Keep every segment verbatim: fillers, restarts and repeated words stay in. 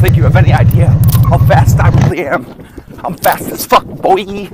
don't think you have any idea how fast I really am. I'm fast as fuck, boy.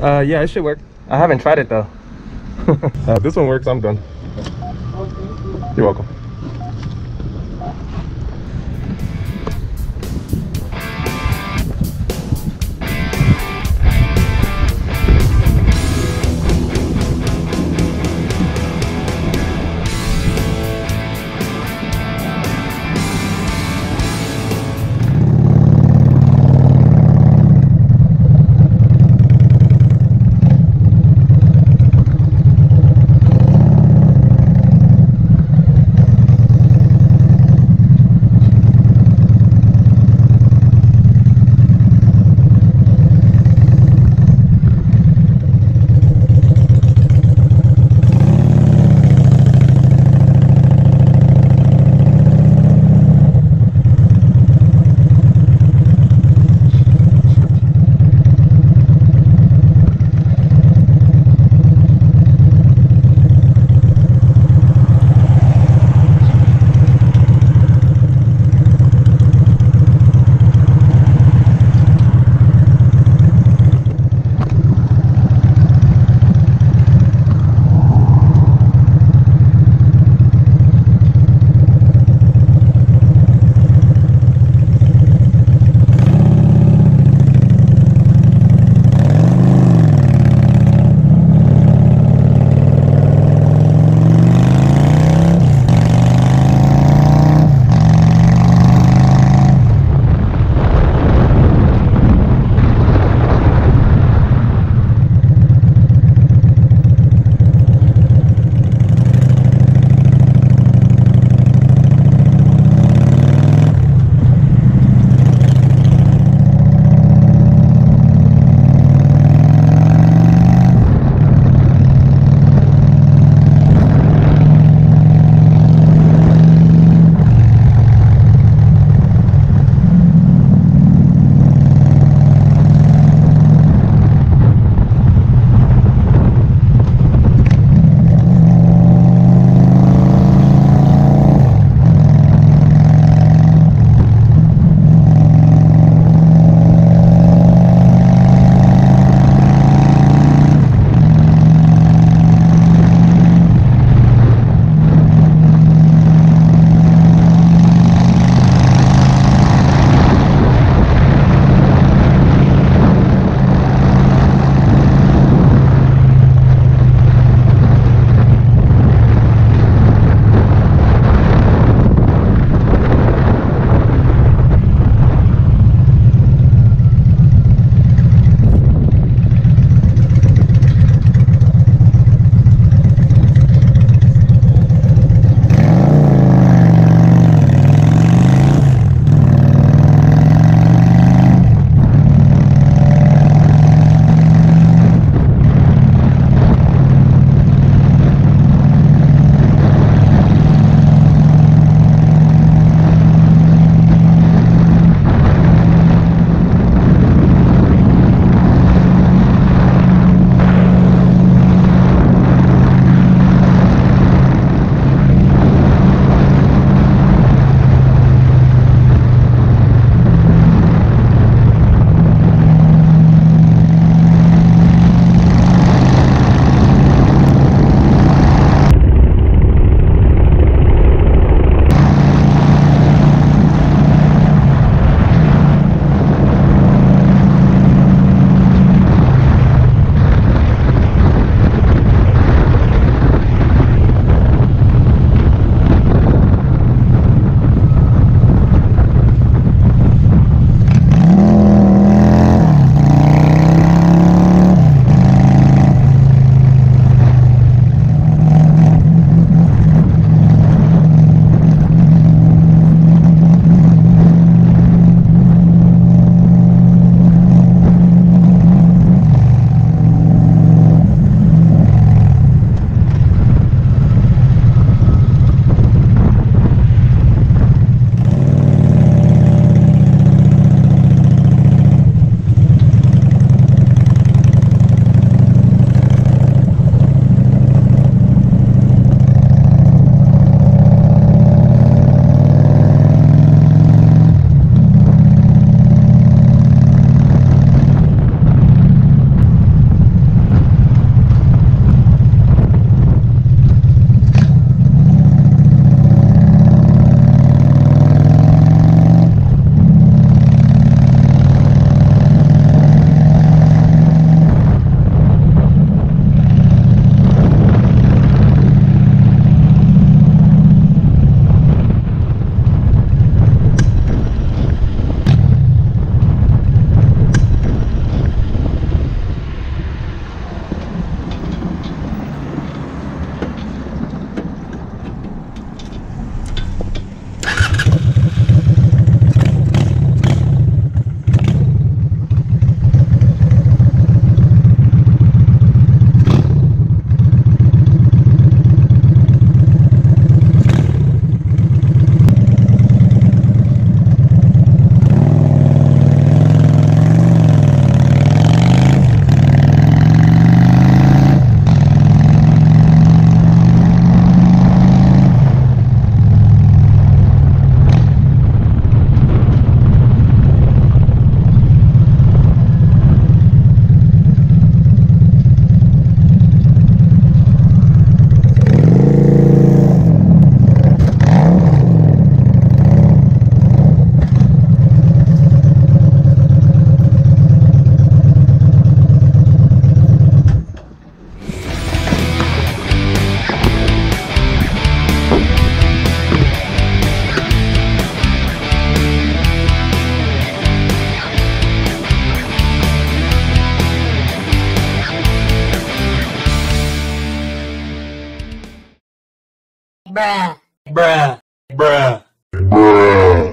Uh, yeah, it should work. I haven't tried it though. uh, this one works. I'm done. You're welcome. Bruh. Bruh. Bruh. Bruh.